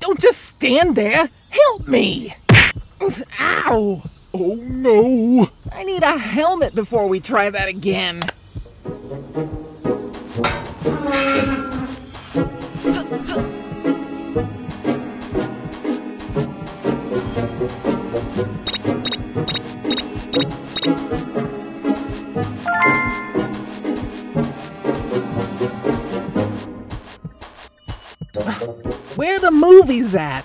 Don't just stand there. Help me. Ow. Oh, no. I need a helmet before we try that again. Where are the movies at?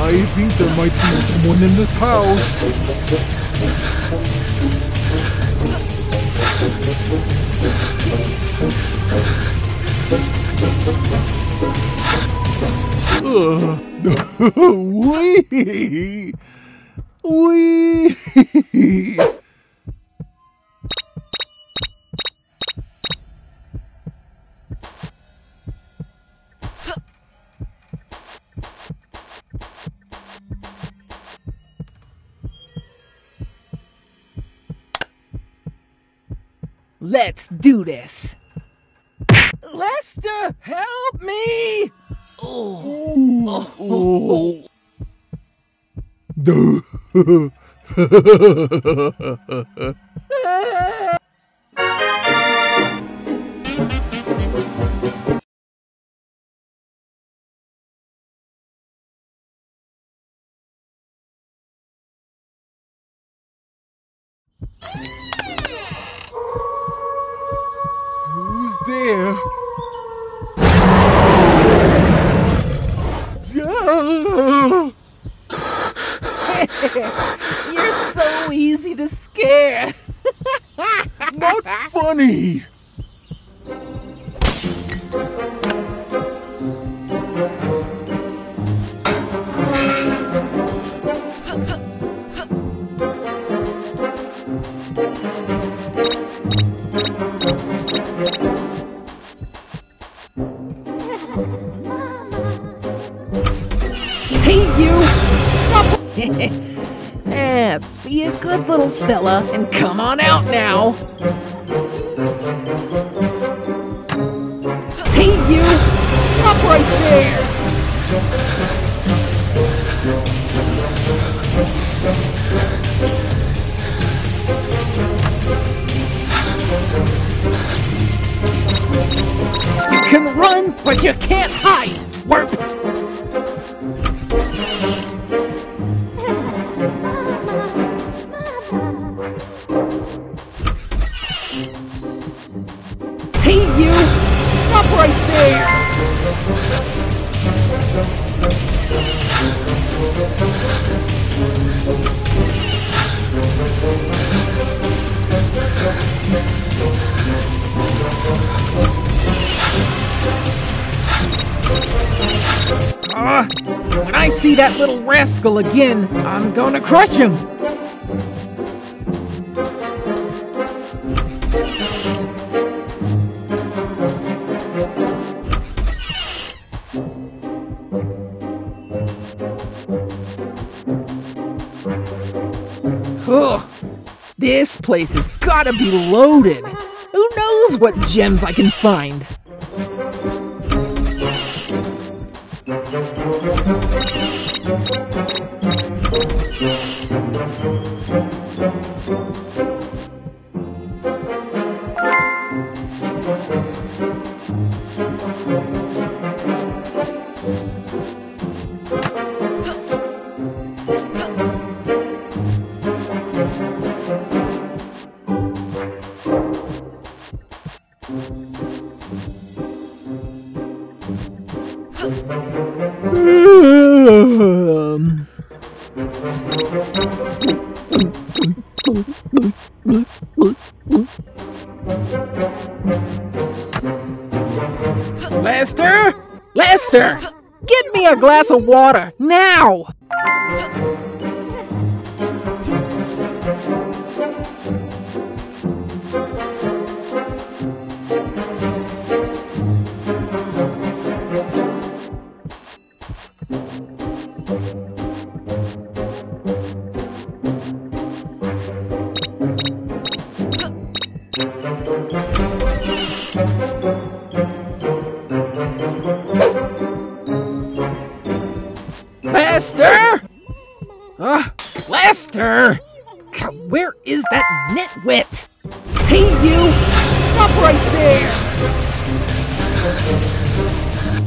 I think there might be someone in this house. Wee! Wee! Let's do this. Lester, help me! Oh. There. You're so easy to scare. Not funny. Hey, you! Stop! Be a good little fella and come on out now! Hey, you! Stop right there! You can run, but you can't hide, twerp! Hey, you! Stop right there! When I see that little rascal again, I'm gonna crush him! This place has gotta be loaded. Who knows what gems I can find? Lester? Lester! Get me a glass of water, now! Lester? Lester! God, where is that nitwit? Hey, you! Stop right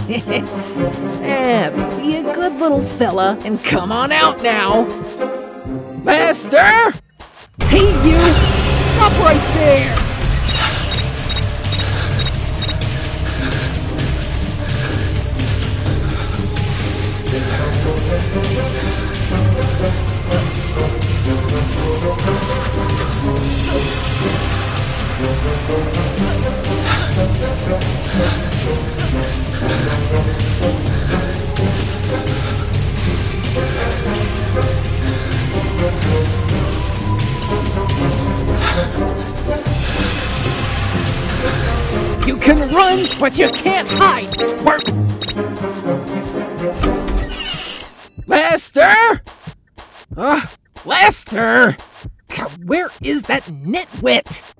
there! Be a good little fella and come on out now! Lester! Hey, you! Stop right there! You can run, but you can't hide, twerp! Lester? Lester? God, where is that nitwit?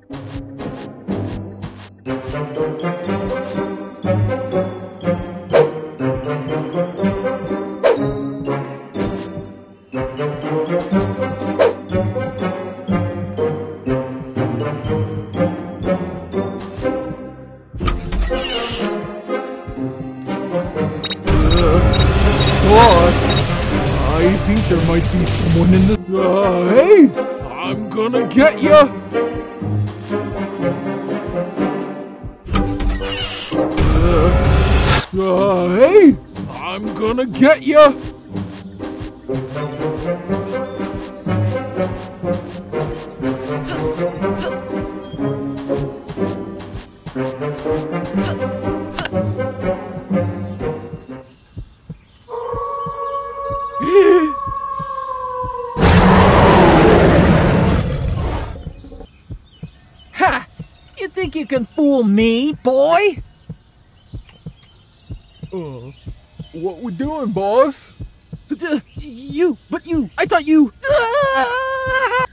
I think there might be someone in the... hey! I'm gonna get ya! Hey! I'm gonna get ya! Ha! You think you can fool me, boy? What we doing, boss? You, I thought you...